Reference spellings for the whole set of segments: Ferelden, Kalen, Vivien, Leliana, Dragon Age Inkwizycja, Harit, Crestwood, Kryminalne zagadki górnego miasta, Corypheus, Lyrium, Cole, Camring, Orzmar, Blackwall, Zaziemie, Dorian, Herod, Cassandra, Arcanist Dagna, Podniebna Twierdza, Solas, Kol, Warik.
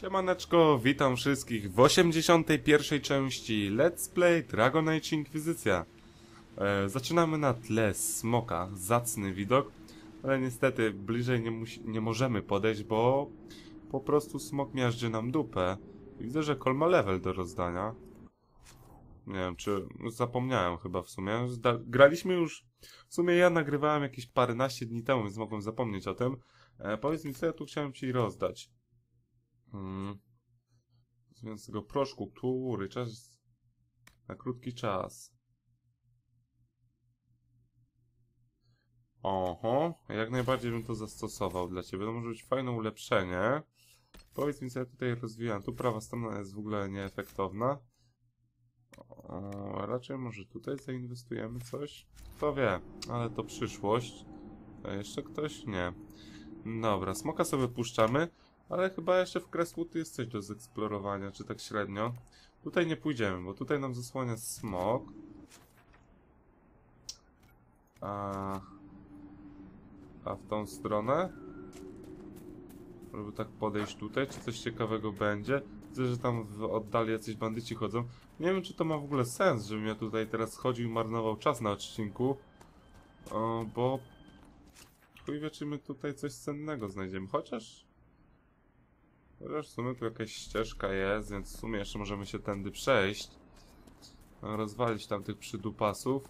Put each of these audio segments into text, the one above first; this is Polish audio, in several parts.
Siemaneczko, witam wszystkich w 81. części Let's Play Dragon Age Inkwizycja. Zaczynamy na tle smoka, zacny widok, ale niestety bliżej nie możemy podejść, bo po prostu smok miażdży nam dupę. Widzę, że Kol ma level do rozdania. Nie wiem, czy zapomniałem chyba w sumie. Graliśmy już, w sumie ja nagrywałem jakieś paręnaście dni temu, więc mogłem zapomnieć o tym. Powiedz mi, co ja tu chciałem ci rozdać. Zamiast tego proszku, który czas na krótki czas. Oho, jak najbardziej bym to zastosował dla ciebie. To może być fajne ulepszenie. Powiedz mi, co ja tutaj rozwijam. Tu prawa strona jest w ogóle nieefektowna. O, raczej może tutaj zainwestujemy coś? Kto wie, ale to przyszłość. A jeszcze ktoś? Nie. Dobra, smoka sobie puszczamy. Ale chyba jeszcze w Crestwood jest coś do zeksplorowania, czy tak średnio. Tutaj nie pójdziemy, bo tutaj nam zasłania smok. A w tą stronę? Żeby tak podejść tutaj, czy coś ciekawego będzie. Widzę, że tam w oddali jacyś bandyci chodzą. Nie wiem, czy to ma w ogóle sens, żebym ja tutaj teraz chodził i marnował czas na odcinku. Bo... chuj wie, czy my tutaj coś cennego znajdziemy, chociaż... w sumie tu jakaś ścieżka jest, więc w sumie jeszcze możemy się tędy przejść. Rozwalić tam tych przydupasów.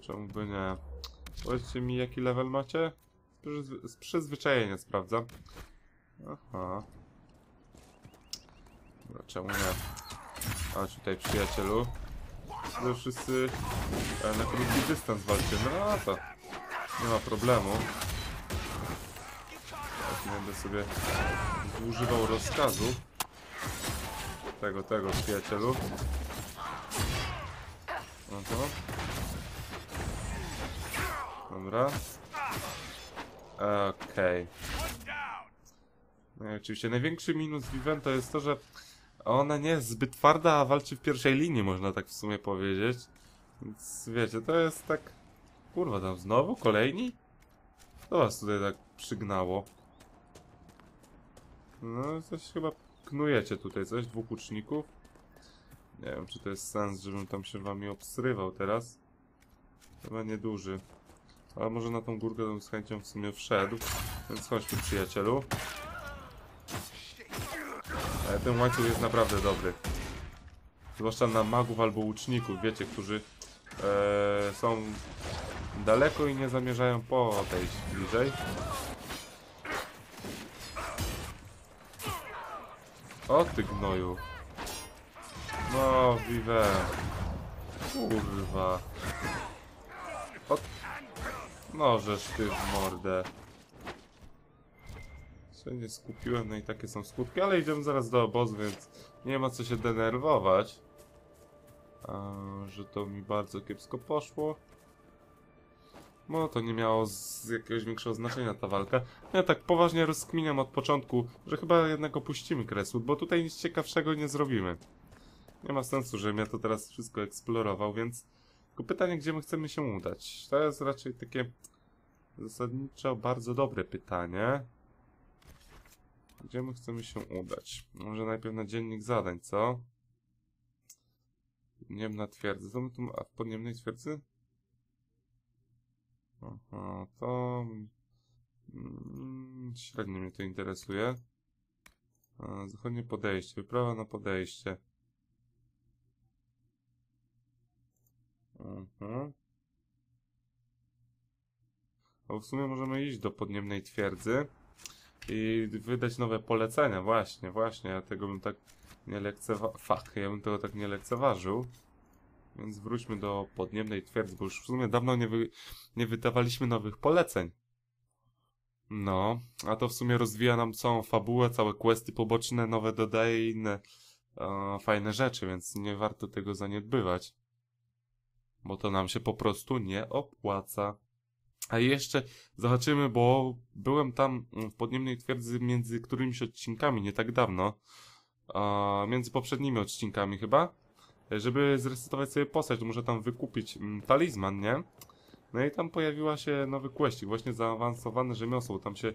Czemu by nie? Powiedzcie mi, jaki level macie? Z przyzwyczajenia sprawdzam. Aha. Dobra, czemu nie? A tutaj przyjacielu. Tutaj wszyscy na krótki dystans walczymy. No to nie ma problemu. Nie będę sobie używał rozkazu tego przyjacielu. Oto. Dobra. Okej. No i oczywiście największy minus Viven to jest to, że ona nie jest zbyt twarda, a walczy w pierwszej linii, można tak w sumie powiedzieć. Więc wiecie, to jest tak... kurwa, tam znowu? Kolejni? To was tutaj tak przygnało. No, coś chyba knujecie tutaj, coś? Dwóch łuczników? Nie wiem, czy to jest sens, żebym tam się wami obsrywał teraz. Chyba nieduży. Ale może na tą górkę bym z chęcią w sumie wszedł. Więc chodź tu, przyjacielu. Ale ten łańcuch jest naprawdę dobry. Zwłaszcza na magów albo łuczników, wiecie, którzy są daleko i nie zamierzają podejść bliżej. O ty gnoju. No, Vive. Kurwa. O... no, żeż ty w mordę. Się nie skupiłem, no i takie są skutki, ale idziemy zaraz do obozu, więc nie ma co się denerwować. Że to mi bardzo kiepsko poszło. No to nie miało jakiegoś większego znaczenia ta walka. Ja tak poważnie rozkminiam od początku, że chyba jednak opuścimy Crestwood, bo tutaj nic ciekawszego nie zrobimy. Nie ma sensu, żebym ja to teraz wszystko eksplorował, więc... tylko pytanie, gdzie my chcemy się udać? To jest raczej takie zasadniczo bardzo dobre pytanie. Gdzie my chcemy się udać? Może najpierw na dziennik zadań, co? Podniebna twierdza. Co my tu... a w podniebnej twierdzy? Aha, to... średnio mnie to interesuje. Zachodnie podejście, wyprawa na podejście. Aha. A w sumie możemy iść do podniebnej twierdzy i wydać nowe polecenia. Właśnie, ja tego bym tak nie lekceważył. Fuck, ja bym tego tak nie lekceważył. Więc wróćmy do podniebnej twierdzy, bo już w sumie dawno nie wydawaliśmy nowych poleceń. No, a to w sumie rozwija nam całą fabułę, całe questy poboczne, nowe dodaje i inne fajne rzeczy, więc nie warto tego zaniedbywać. Bo to nam się po prostu nie opłaca. A jeszcze zobaczymy, bo byłem tam w Podniebnej Twierdzy między którymiś odcinkami, nie tak dawno. Między poprzednimi odcinkami chyba. Żeby zresetować sobie postać, to muszę tam wykupić talizman, nie? No i tam pojawiła się nowy questik, właśnie zaawansowane rzemiosło. Tam się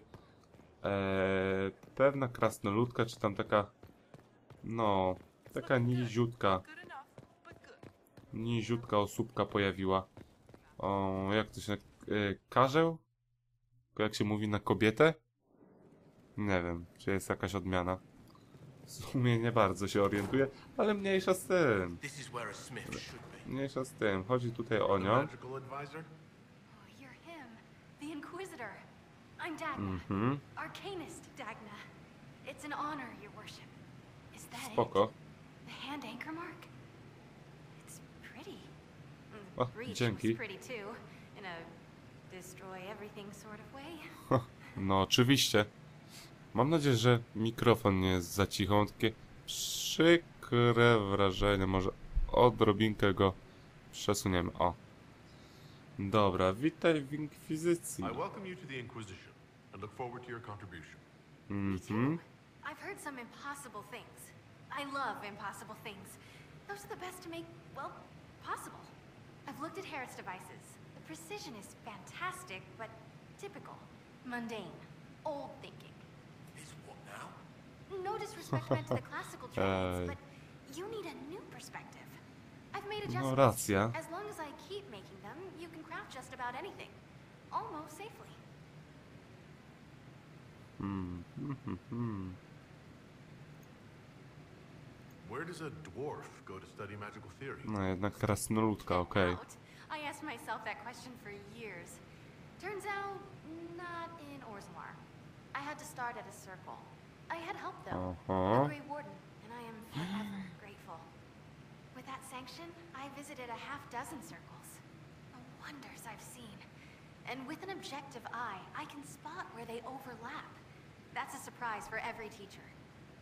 pewna krasnoludka, czy tam taka... No, taka niziutka osóbka pojawiła. O, jak to się... Karzeł? Jak się mówi na kobietę? Nie wiem, czy jest jakaś odmiana. W sumie nie bardzo się orientuję, ale mniejsza z tym. Chodzi tutaj o nią. Mhm. Arcanist Dagna. It's an honor, your worship. Is that spoko. The hand anchor mark? It's pretty. O, dzięki. No oczywiście. Mam nadzieję, że mikrofon nie jest za cicho. Mam takie przykre wrażenie. Może odrobinkę go przesuniemy. O. Dobra, witaj w Inkwizycji. Mhm. Precision is fantastic, but typical, mundane, old thinking. Is what now? No disrespect meant to the classical trades, but you need a new perspective. I've made adjustments. No, as long as I keep making them, you can craft just about anything, almost safely. Where does a dwarf go to study magical theory? No, jednak krasnoludka, okej. I asked myself that question for years. Turns out, not in Orzmar. I had to start at a circle. I had help though, a Grey Warden, and I am forever grateful. With that sanction, I visited a half-dozen circles. The wonders I've seen. And with an objective eye, I can spot where they overlap. That's a surprise for every teacher.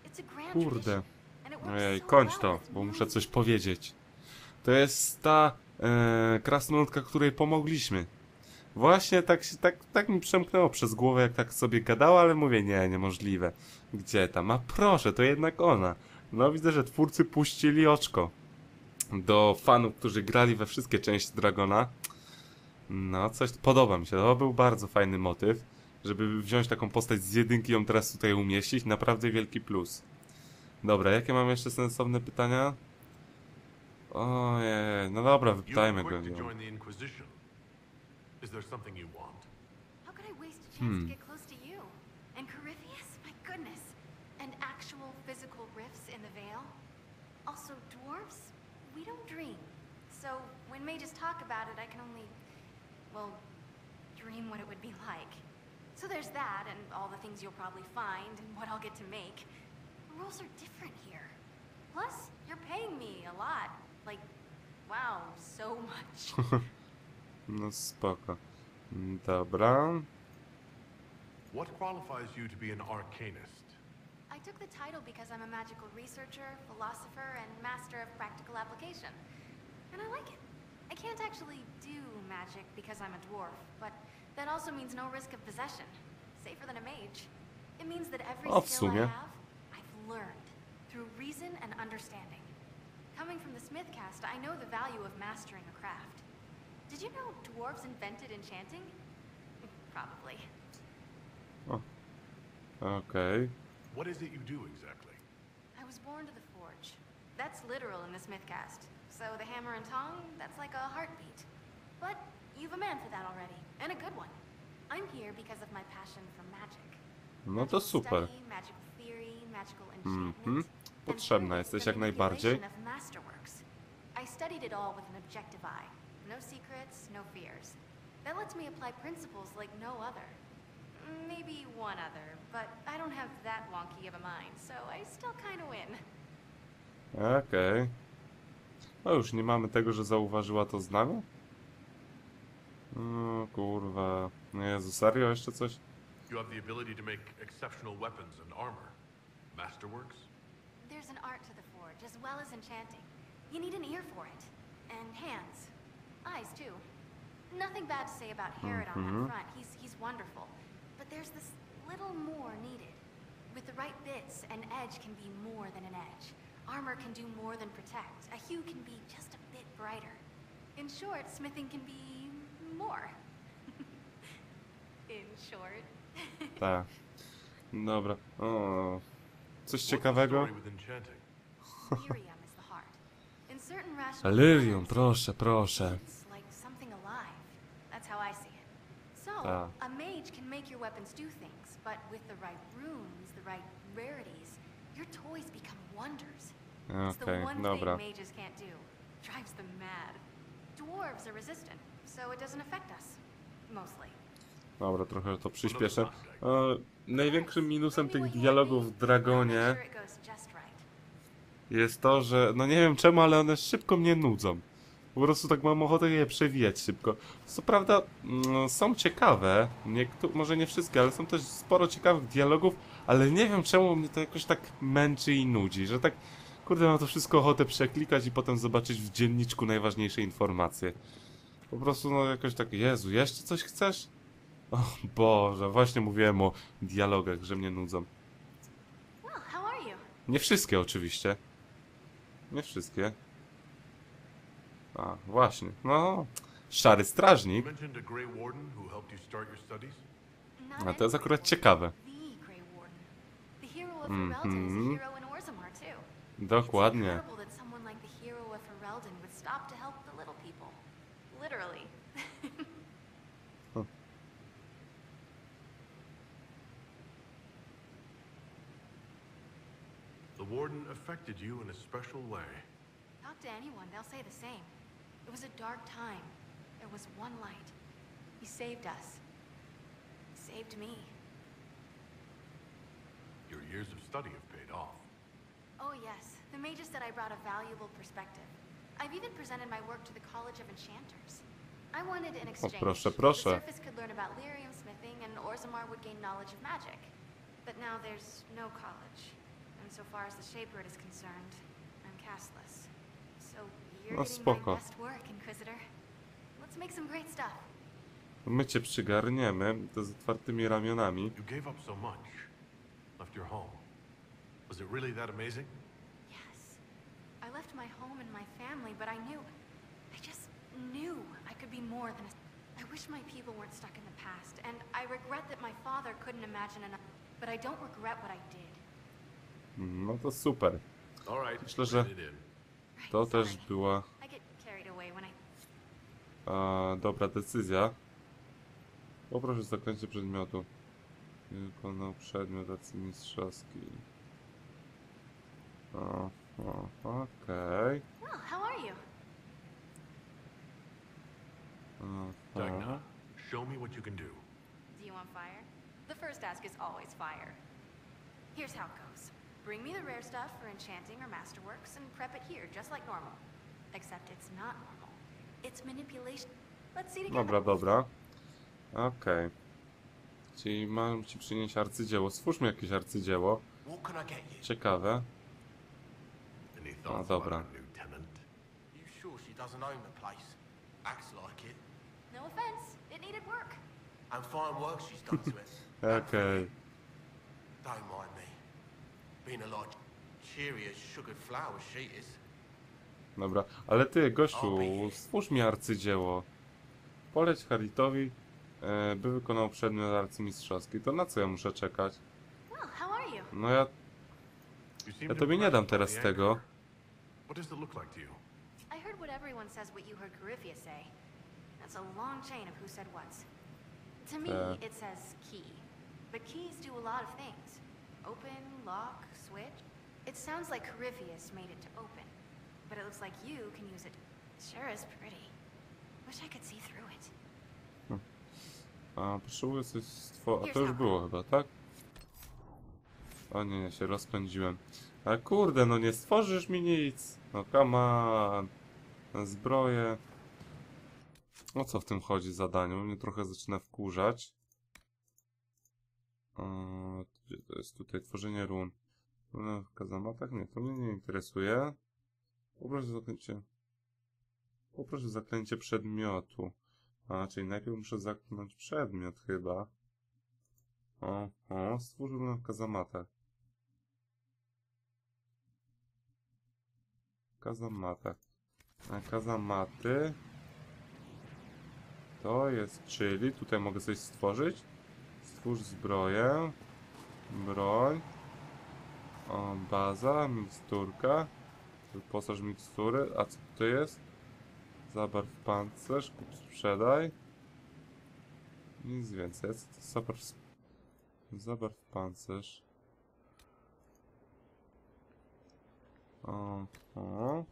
It's a grand tradition, and it works so well. Ojej, kończ to, bo muszę coś powiedzieć. To jest ta... krasnoludka, której pomogliśmy. Właśnie tak mi przemknęło przez głowę, jak tak sobie gadała, ale mówię, nie, niemożliwe. Gdzie tam? A proszę, to jednak ona. No widzę, że twórcy puścili oczko do fanów, którzy grali we wszystkie części Dragona. No, coś podoba mi się. To był bardzo fajny motyw, żeby wziąć taką postać z jedynki i ją teraz tutaj umieścić. Naprawdę wielki plus. Dobra, jakie mam jeszcze sensowne pytania? Ojej, no dobra, wypytajmy go. Like, wow, so much. No spoko. Dobra. What qualifies you to be an arcanist? I took the title because I'm a magical researcher, philosopher, and master of practical application. And I like it. I can't actually do magic because I'm a dwarf, but that also means no risk of possession. Safer than a mage. It means that every skill I have, I've learned through reason and understanding. Coming from the Smith caste, I know the value of mastering a craft. Did you know dwarves invented enchanting? Probably. Oh. Okay. What is it you do exactly? I was born to the forge. That's literal in the Smith caste. So the hammer and tong, that's like a heartbeat. But you've a man for that already, and a good one. I'm here because of my passion for magic. No to super. Magical theory, magical enchantment. Potrzebna jesteś jak najbardziej. I studied it all with an objective eye. No secrets, no fears. That lets me apply principles like no other. Maybe one other, but I don't have that wonky of a mind, so I still kind of win. Okej. No już nie mamy tego, że zauważyła to z nami? No kurwa. Jezu, serio? Jeszcze coś? You have the ability to make exceptional weapons and armor. Masterworks? There's an art to the forge, as well as enchanting. You need an ear for it. And hands. Eyes, too. Nothing bad to say about Herod on that front. He's wonderful. But there's this little more needed. With the right bits, an edge can be more than an edge. Armor can do more than protect. A hue can be just a bit brighter. In short, smithing can be more. In short. Tak. Dobra. O. Coś ciekawego? Lyrium, proszę, proszę. Tak. A mage can make your weapons do things, but with the right runes, the right rarities, your toys become wonders. It's the one thing mages can't do. Drives them mad. Dwarves are resistant, so it doesn't affect us. Mostly. Dobra, trochę to przyspieszę. Największym minusem tych dialogów w Dragonie jest to, że no nie wiem czemu, ale one szybko mnie nudzą. Po prostu tak mam ochotę je przewijać szybko. Co prawda są ciekawe, może nie wszystkie, ale są też sporo ciekawych dialogów, ale nie wiem czemu mnie to jakoś tak męczy i nudzi, że tak kurde mam to wszystko ochotę przeklikać i potem zobaczyć w dzienniczku najważniejsze informacje. Po prostu no jakoś tak, Jezu, jeszcze coś chcesz? O Boże, właśnie mówiłem o dialogach, że mnie nudzą. Nie wszystkie oczywiście. Nie wszystkie. A, właśnie. No, szary strażnik. A to jest akurat ciekawe. Dokładnie. The warden affected you in a special way. Talk to anyone, they'll say the same. It was a dark time. There was one light. He saved us. He saved me. Your years of study have paid off. Oh yes, the mages said I brought a valuable perspective. I've even presented my work to the College of Enchanters. I wanted an exchange. Oh, proszę, proszę. The surface could learn about lyrium smithing, and Orzmar would gain knowledge of magic. But now there's no college. No spoko. My cię przygarniemy, to z otwartymi ramionami. No to super. Myślę, że to też była dobra decyzja. Poproszę o zaklęcie przedmiotu. Wykonał przedmiot arcymistrzowski. Okej. Dagna, show me what you can do. Do you want fire? The first ask is always fire. Here's how it goes. Bring me the rare stuff for enchanting or masterworks and prep it here, just like normal. Except it's not normal. It's manipulation. Let's see together. Dobra, dobra. Okej. Czyli mam ci przynieść arcydzieło. Stwórz mi jakieś arcydzieło. Ciekawe. No dobra. Okej. Don't mind me. Being a lot cheery as sugared flower she is. Dobra, ale ty, gościu, stwórz mi arcydzieło. Poleć Haritowi, by wykonał przedmiot arcymistrzowski. To na co ja muszę czekać? No ja tobie nie dam teraz tego. But keys do a lot of things. Open, lock, switch. It sounds like Corypheus made it to open, but it looks like you can use it. Sure is pretty. Wish I could see through it. Potrzebuję coś a to już było chyba, tak? O nie, ja się rozpędziłem. A kurde, no nie stworzysz mi nic. No come on. Zbroję. O co w tym chodzi zadaniu? Mnie trochę zaczyna wkurzać. Gdzie to jest tutaj? Tworzenie run. Runa w kazamatach? Nie, to mnie nie interesuje. Poproszę zaklęcie przedmiotu. A, czyli najpierw muszę zaknąć przedmiot chyba. Oho, stwórzyłbym nam kazamatę. Kazamatę. A kazamaty... To jest, czyli tutaj mogę coś stworzyć. Stwórz zbroję. Broń. O, baza, miksturka. Wyposaż mikstury. A co to jest? Zabarw pancerz, kup, sprzedaj. Nic więcej. Zabarw pancerz. Oho.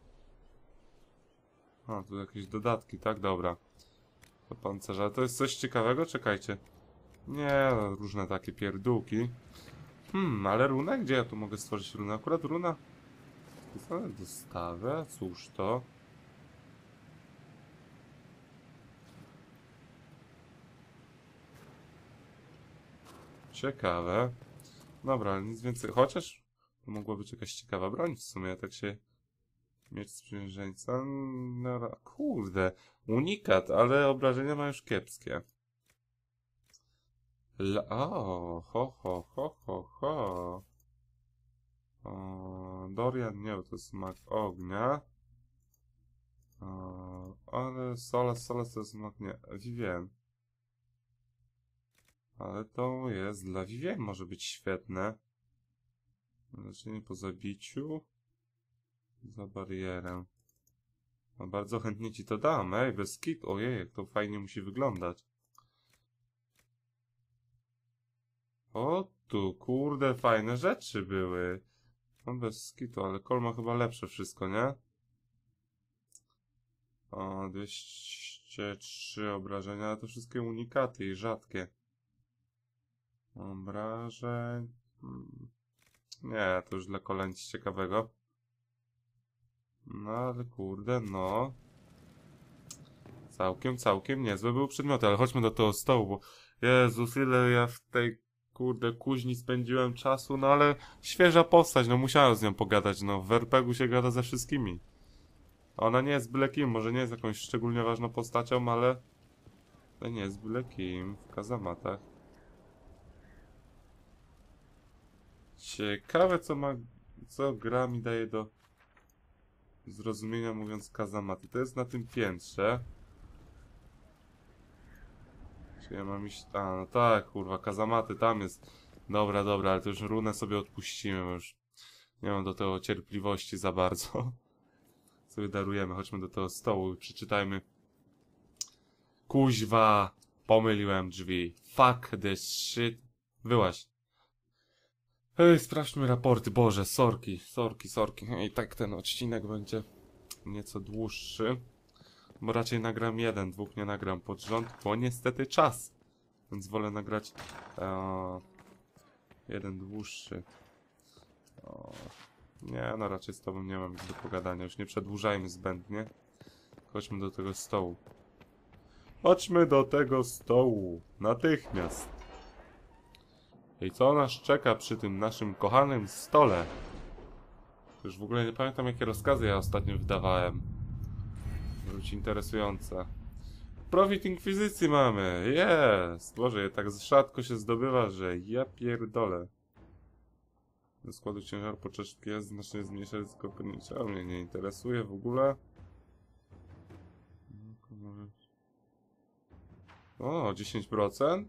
A, tu jakieś dodatki, tak? Dobra. Do pancerza. To jest coś ciekawego? Czekajcie. Nie, różne takie pierdółki. Ale runę? Gdzie ja tu mogę stworzyć runę? Akurat runa... Spisane dostawę? Cóż to? Ciekawe. Dobra, nic więcej. Chociaż to mogła być jakaś ciekawa broń w sumie, tak się... Miecz sprzymierzeńca... No, kurde. Unikat, ale obrażenia ma już kiepskie. Dorian nie, to jest mak ognia. Ale Solas to jest mak nie. Vivien. Ale to jest dla Vivien może być świetne. Leczenie po zabiciu. Za barierę. No, bardzo chętnie ci to dam, ej, bez kit. Ojej, jak to fajnie musi wyglądać. O tu, kurde, fajne rzeczy były. No bez skitu, ale Kol ma chyba lepsze wszystko, nie? O, 203 obrażenia, ale to wszystkie unikaty i rzadkie. Obrażeń... Nie, to już dla Kola nic ciekawego. No ale kurde, no... Całkiem niezłe były przedmioty, ale chodźmy do tego stołu, bo... Jezus, ile ja w tej... Kurde, kuźni spędziłem czasu, no ale świeża postać, no musiałem z nią pogadać, no w RPG-u się gada ze wszystkimi. Ona nie jest byle kim, może nie jest jakąś szczególnie ważną postacią, ale... To nie jest byle kim, w kazamatach. Ciekawe co gra mi daje do zrozumienia, mówiąc kazamaty. To jest na tym piętrze. Ja mam iść... A, no tak, kurwa, kazamaty tam jest. Dobra, ale to już runę sobie odpuścimy, bo już nie mam do tego cierpliwości za bardzo. Sobie darujemy, chodźmy do tego stołu i przeczytajmy. Kuźwa, pomyliłem drzwi. Fuck this shit. Wyłaź. Hej, sprawdźmy raporty, Boże, sorki. I tak ten odcinek będzie nieco dłuższy. Bo raczej nagram jeden, dwóch nie nagram pod rząd, bo niestety czas. Więc wolę nagrać jeden dłuższy. Nie, no raczej z tobą nie mam nic do pogadania, już nie przedłużajmy zbędnie. Chodźmy do tego stołu. Chodźmy do tego stołu, natychmiast. I co nas czeka przy tym naszym kochanym stole? Już w ogóle nie pamiętam, jakie rozkazy ja ostatnio wydawałem. Być interesująca. Profit Inkwizycji mamy! Jest! Boże, tak rzadko się zdobywa, że ja pierdolę. Do składu ciężar po czaszki jest znacznie zmniejsza ryzyko poniżej. A mnie nie interesuje w ogóle. O, 10%?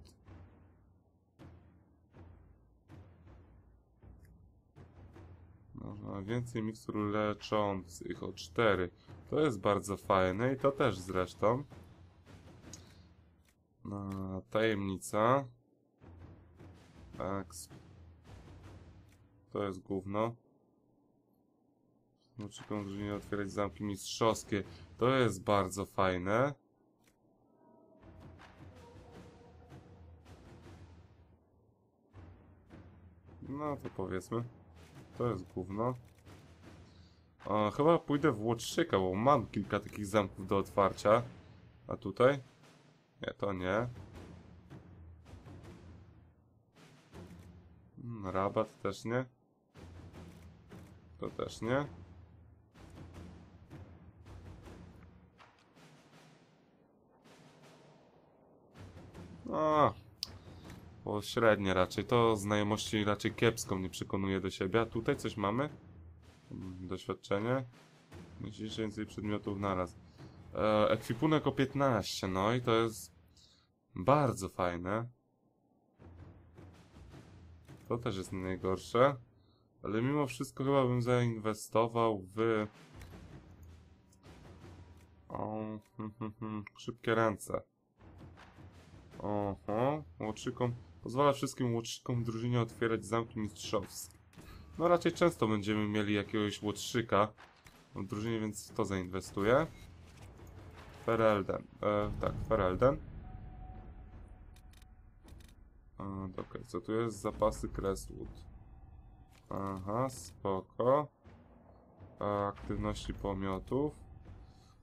Aha, więcej mikstur leczących o 4. To jest bardzo fajne i to też zresztą. Tajemnica. To jest gówno. Muszę nie otwierać zamki mistrzowskie. To jest bardzo fajne. No to powiedzmy. To jest gówno. Chyba pójdę w łotrzyka, bo mam kilka takich zamków do otwarcia. A tutaj? Nie, to nie. Rabat też nie. To też nie. A, pośrednie raczej. To znajomości raczej kiepską mnie przekonuje do siebie. A tutaj coś mamy? Doświadczenie. Myślisz więcej przedmiotów naraz. Ekwipunek o 15. No i to jest bardzo fajne. To też jest najgorsze. Ale mimo wszystko chyba bym zainwestował w... O, szybkie ręce. Oho, łotrzykom. Pozwala wszystkim łotrzykom w drużynie otwierać zamki mistrzowskie. No raczej często będziemy mieli jakiegoś łotrzyka w drużynie, więc w to zainwestuję. Ferelden. Tak, Ferelden. Dobra, co tu jest? Zapasy Crestwood. Aha, spoko. Aktywności pomiotów.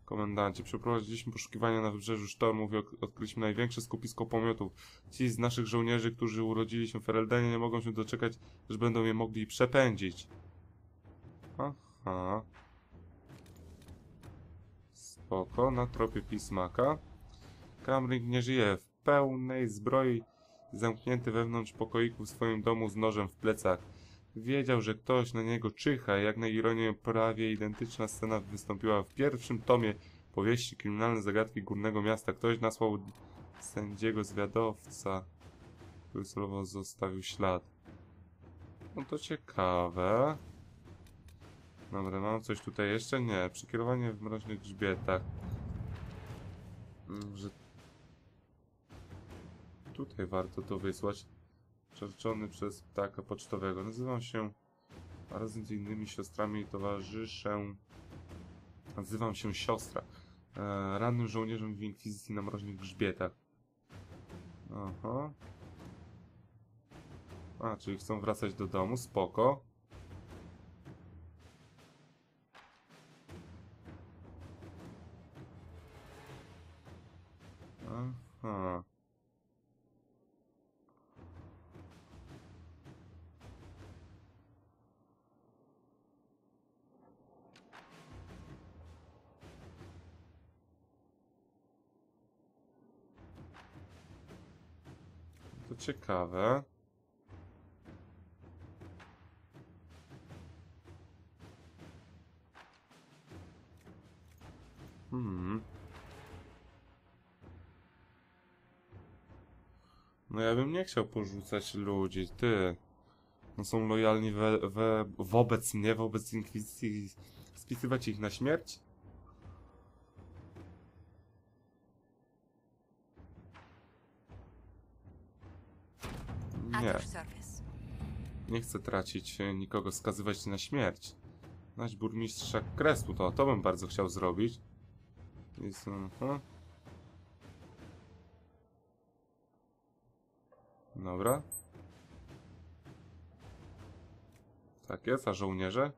Komendancie, przeprowadziliśmy poszukiwania na wybrzeżu sztormów i odkryliśmy największe skupisko pomiotów. Ci z naszych żołnierzy, którzy urodzili się w Fereldenie, nie mogą się doczekać, że będą je mogli przepędzić. Aha. Spoko, na tropie pismaka. Camring nie żyje w pełnej zbroi, zamknięty wewnątrz pokoiku w swoim domu z nożem w plecach. Wiedział, że ktoś na niego czyha. Jak na ironię prawie identyczna scena wystąpiła w pierwszym tomie powieści Kryminalne zagadki górnego miasta. Ktoś nasłał sędziego zwiadowca, który celowo zostawił ślad. No to ciekawe. Dobra, mam coś tutaj jeszcze? Nie. Przekierowanie w mroźnych grzbietach. Że tutaj warto to wysłać. Przerczony przez ptaka pocztowego. Nazywam się, razem z innymi siostrami i towarzyszę, nazywam się siostra. Rannym żołnierzem w Inkwizycji na mroźnych grzbietach. Aha. A, czyli chcą wracać do domu, spoko. Aha. To ciekawe. No ja bym nie chciał porzucać ludzi, ty. No są lojalni wobec mnie, wobec Inkwizycji. Spisywać ich na śmierć? Nie. Nie chcę tracić nikogo, skazywać na śmierć. Nasz burmistrza Kresu, to bym bardzo chciał zrobić. Jest, dobra. Tak jest, a żołnierze?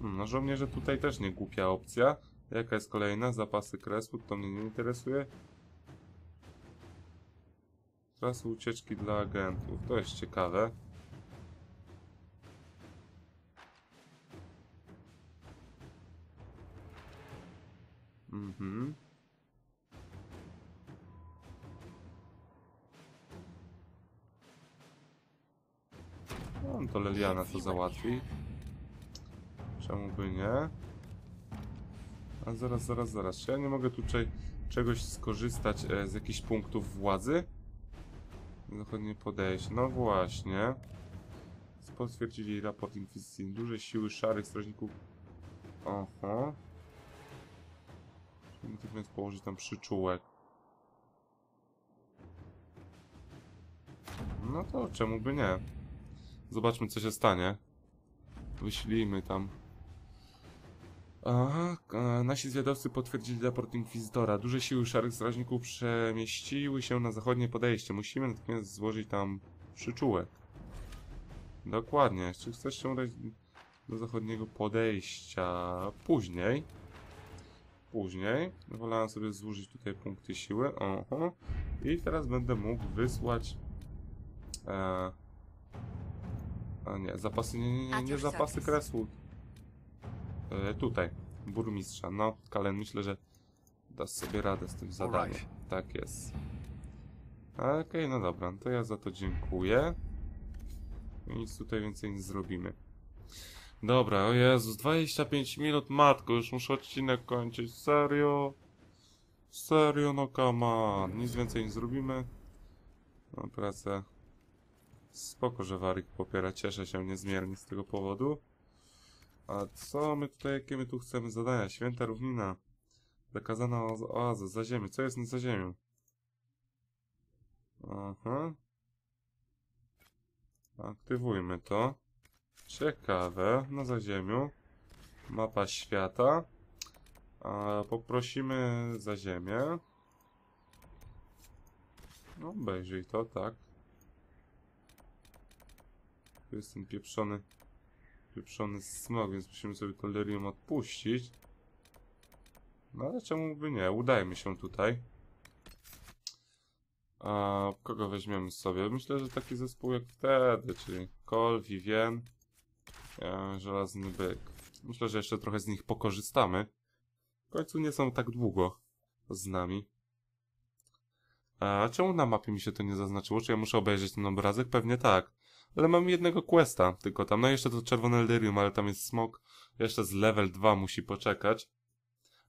No żołnierze tutaj też nie głupia opcja. Jaka jest kolejna? Zapasy Kresu, to mnie nie interesuje. Trasy ucieczki dla agentów. To jest ciekawe. No to Leliana to załatwi. Czemu by nie? A zaraz. Czy ja nie mogę tutaj czegoś skorzystać z jakichś punktów władzy? Zachodnie podejście. No właśnie. Potwierdzili raport Inkwizycji. Duże siły szarych strażników. Oho. Natychmiast położyć tam przyczółek. No to czemu by nie? Zobaczmy, co się stanie. Wyślijmy tam. Aha, nasi zwiadowcy potwierdzili raport Inkwizytora. Duże siły szarych strażników przemieściły się na zachodnie podejście. Musimy natychmiast złożyć tam przyczółek. Dokładnie. Czy chcesz się udać do zachodniego podejścia? Później. Wolałem sobie złożyć tutaj punkty siły. Oho. I teraz będę mógł wysłać... A nie, zapasy... Nie zapasy Crestwood. Tutaj, burmistrza. No, Kalen, myślę, że dasz sobie radę z tym zadaniem. Tak jest. Okej, no dobra, to ja za to dziękuję. I nic tutaj więcej nie zrobimy. Dobra, o Jezus, 25 minut, matko, już muszę odcinek kończyć, serio? Serio, no come on. Nic więcej nie zrobimy. Mam pracę. Spoko, że Warik popiera, cieszę się niezmiernie z tego powodu. A co my tutaj, jakie my tu chcemy zadania? Święta Równina. Zakazana oaza, za ziemię. Co jest na za ziemią? Aha. Aktywujmy to. Ciekawe, na zaziemiu. Mapa świata. Poprosimy zaziemię. No, obejrzyj to, tak. Tu jest ten pieprzony smog, więc musimy sobie to Lyrium odpuścić. No ale czemu by nie? Udajmy się tutaj. Kogo weźmiemy sobie? Myślę, że taki zespół jak wtedy, czyli Cole, Vivien, Żelazny Byk. Myślę, że jeszcze trochę z nich pokorzystamy. W końcu nie są tak długo z nami. A czemu na mapie mi się to nie zaznaczyło? Czy ja muszę obejrzeć ten obrazek? Pewnie tak. Ale mam jednego questa tylko tam. No jeszcze to czerwone Lyrium, ale tam jest smog. Jeszcze z level 2 musi poczekać.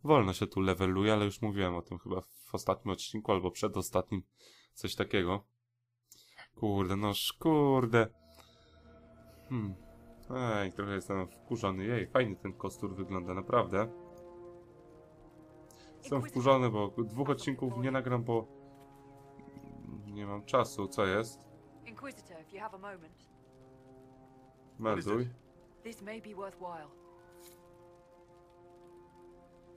Wolno się tu leveluje, ale już mówiłem o tym chyba w ostatnim odcinku albo przedostatnim. Coś takiego. Kurde, noż, kurde. Ej, trochę jestem wkurzony. Jej, fajnie ten kostur wygląda, naprawdę. Jestem wkurzony, bo 2 odcinków nie nagram, bo nie mam czasu. Co jest? Inquisitor, if you have a moment. Melduj. This may be worthwhile.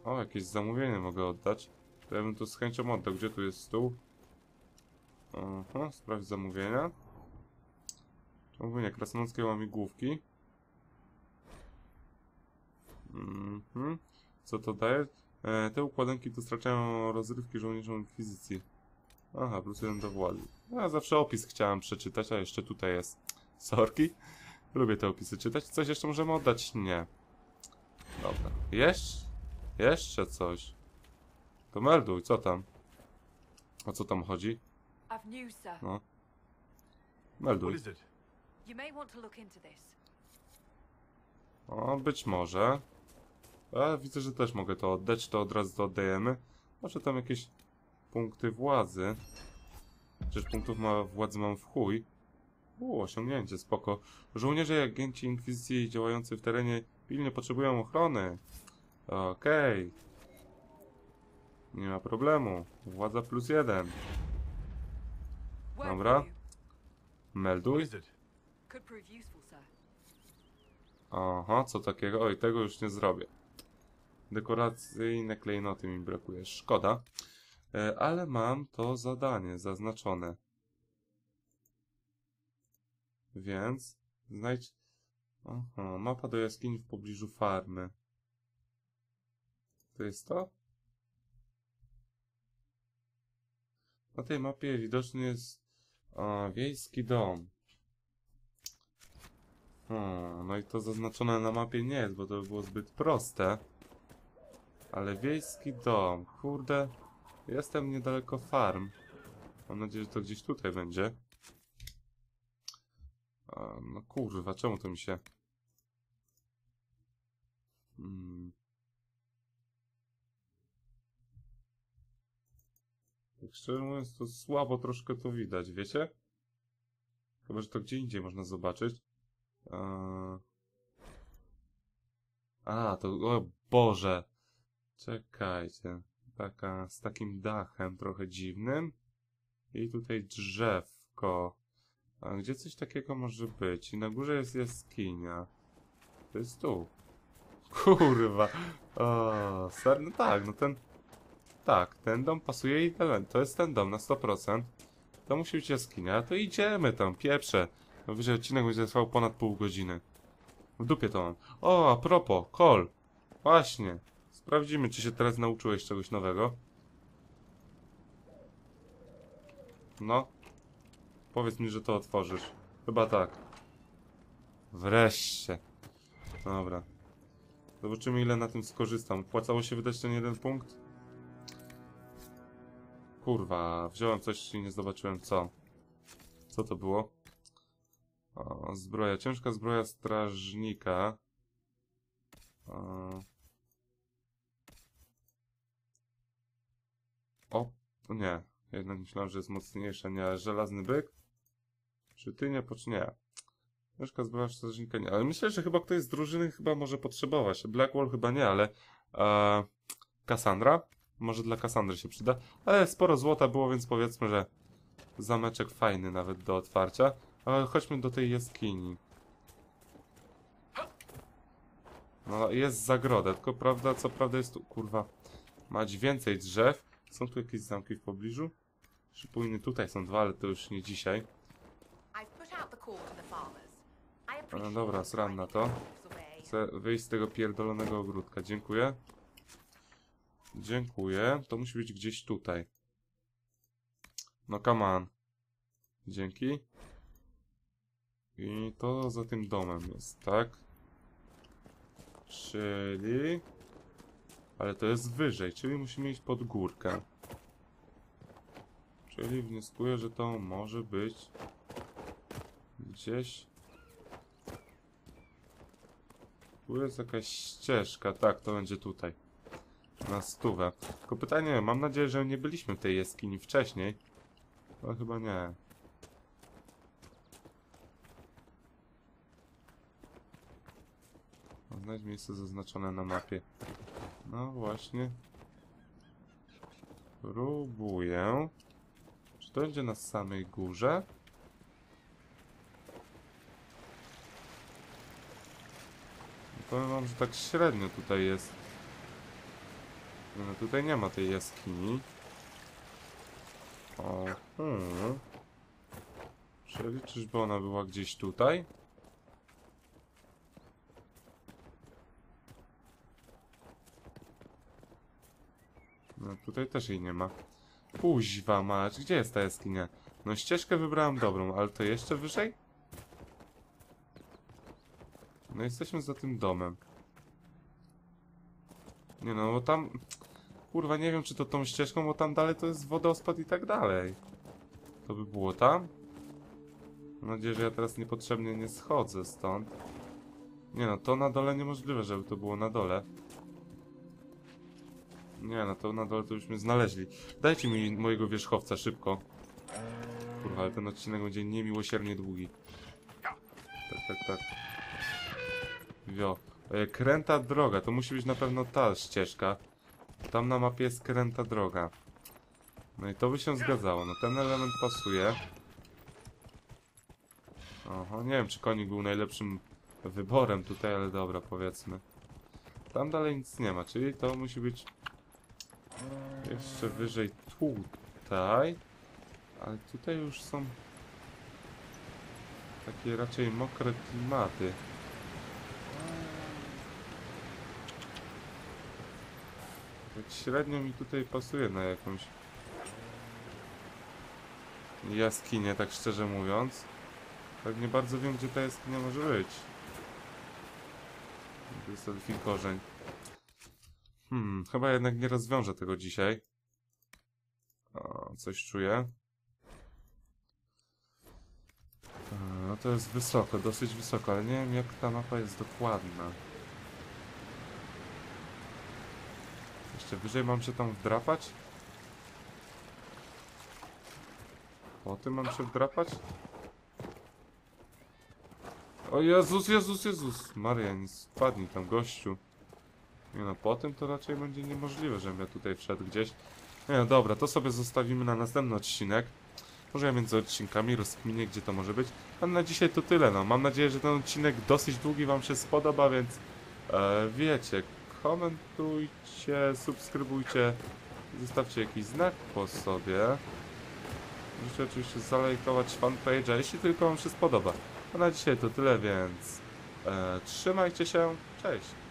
O, jakieś zamówienie mogę oddać. To ja bym to z chęcią oddał. Gdzie tu jest stół? Aha, sprawdź zamówienia. Czemu nie? Krasnoludzkie łamigłówki. Co to daje? Te układanki tu straczają rozrywki żołnierzom inkwizycji. Aha, plus 1 do władzy. Ja zawsze opis chciałem przeczytać, a jeszcze tutaj jest. Sorki. Lubię te opisy czytać. Coś jeszcze możemy oddać? Nie. Dobra. Jeszcze coś. To melduj, co tam? O co tam chodzi? No. Melduj. O, być może. A, widzę, że też mogę to oddać, to od razu to oddajemy. Może tam jakieś punkty władzy. Przecież punktów władzy mam w chuj. Osiągnięcie, spoko. Żołnierze i agenci inkwizycji działający w terenie pilnie potrzebują ochrony. Okej. Nie ma problemu. Władza +1. Dobra. Melduj. Aha, co takiego? Oj, tego już nie zrobię. Dekoracyjne klejnoty mi brakuje. Szkoda. Ale mam to zadanie zaznaczone. Więc znajdź... Aha, mapa do jaskini w pobliżu farmy. To jest to? Na tej mapie widoczny jest wiejski dom. No i to zaznaczone na mapie nie jest, bo to by było zbyt proste. Ale wiejski dom, kurde. Jestem niedaleko farm. Mam nadzieję, że to gdzieś tutaj będzie. No kurwa, czemu to mi się... Tak szczerze mówiąc, to słabo troszkę to widać, wiecie? Chyba, że to gdzie indziej można zobaczyć. To... O Boże! Czekajcie. Taka z takim dachem trochę dziwnym. I tutaj drzewko. A gdzie coś takiego może być? I na górze jest jaskinia. To jest tu. Kurwa. O, ser, no tak, no ten... Tak, ten dom pasuje i to jest ten dom na 100%. To musi być jaskinia, to idziemy tam, pieprze. No wiecie, odcinek będzie trwał ponad pół godziny. W dupie to mam. O, a propos, Cole. Właśnie. Sprawdzimy, czy się teraz nauczyłeś czegoś nowego. No. Powiedz mi, że to otworzysz. Chyba tak. Wreszcie. Dobra. Zobaczymy, ile na tym skorzystam. Opłacało się wydać ten 1 punkt? Kurwa, wziąłem coś i nie zobaczyłem co. Co to było? O, zbroja, ciężka zbroja strażnika. O, nie. Jednak myślałem, że jest mocniejsza, nie? Żelazny byk? Czy ty nie? Nie. Ciężka zbroja strażnika nie. Ale myślę, że chyba ktoś z drużyny chyba może potrzebować. Blackwall chyba nie, ale... Cassandra? Może dla Cassandry się przyda. Ale sporo złota było, więc powiedzmy, że zameczek fajny nawet do otwarcia. Ale chodźmy do tej jaskini. No, jest zagroda, tylko prawda, co prawda jest tu... Kurwa, mać więcej drzew. Są tu jakieś zamki w pobliżu? Przypomnę, tutaj są dwa, ale to już nie dzisiaj. No dobra, sram na to. Chcę wyjść z tego pierdolonego ogródka. Dziękuję. Dziękuję. To musi być gdzieś tutaj. No come on. Dzięki. I to za tym domem jest, tak? Czyli... Ale to jest wyżej, czyli musimy iść pod górkę. Czyli wnioskuję, że to może być... Gdzieś... Tu jest jakaś ścieżka, tak, to będzie tutaj. Na stówę. Tylko pytanie, mam nadzieję, że nie byliśmy w tej jaskini wcześniej. No chyba nie. Znajdź miejsce zaznaczone na mapie. No właśnie. Próbuję. Czy to będzie na samej górze? No powiem wam, że tak średnio tutaj jest. No tutaj nie ma tej jaskini. O, Czyli czyżby ona była gdzieś tutaj? No tutaj też jej nie ma. Kuźwa mać, gdzie jest ta jaskinia? No ścieżkę wybrałem dobrą, ale to jeszcze wyżej? No jesteśmy za tym domem. Nie no, bo tam... Kurwa, nie wiem czy to tą ścieżką, bo tam dalej to jest wodospad i tak dalej. To by było tam? Mam nadzieję, że ja teraz niepotrzebnie nie schodzę stąd. Nie no, to na dole niemożliwe, żeby to było na dole. Nie no, to na dole to byśmy znaleźli. Dajcie mi mojego wierzchowca szybko. Kurwa, ale ten odcinek będzie niemiłosiernie długi. Tak. Wio. Kręta droga, to musi być na pewno ta ścieżka. Tam na mapie jest kręta droga. No i to by się zgadzało, no ten element pasuje. Oho, nie wiem czy konik był najlepszym wyborem tutaj, ale dobra, powiedzmy. Tam dalej nic nie ma, czyli to musi być jeszcze wyżej tutaj. Ale tutaj już są takie raczej mokre klimaty. Tak średnio mi tutaj pasuje na jakąś jaskinię, tak szczerze mówiąc. Tak nie bardzo wiem, gdzie ta jaskinia może być. To jest taki korzeń. Chyba jednak nie rozwiążę tego dzisiaj. O, coś czuję. No to jest wysoko, dosyć wysoko, ale nie wiem jak ta mapa jest dokładna. Jeszcze wyżej mam się tam wdrapać? Po tym mam się wdrapać? O Jezus! Maria, nie spadnij tam, gościu. Nie no, po tym to raczej będzie niemożliwe, żebym ja tutaj wszedł gdzieś. Nie no, dobra, to sobie zostawimy na następny odcinek. Może ja między odcinkami rozkminię, gdzie to może być. A na dzisiaj to tyle, no. Mam nadzieję, że ten odcinek dosyć długi wam się spodoba, więc... wiecie... Komentujcie, subskrybujcie, zostawcie jakiś znak po sobie. Możecie oczywiście zalajkować fanpage'a, jeśli tylko wam się spodoba. A na dzisiaj to tyle, więc trzymajcie się, cześć!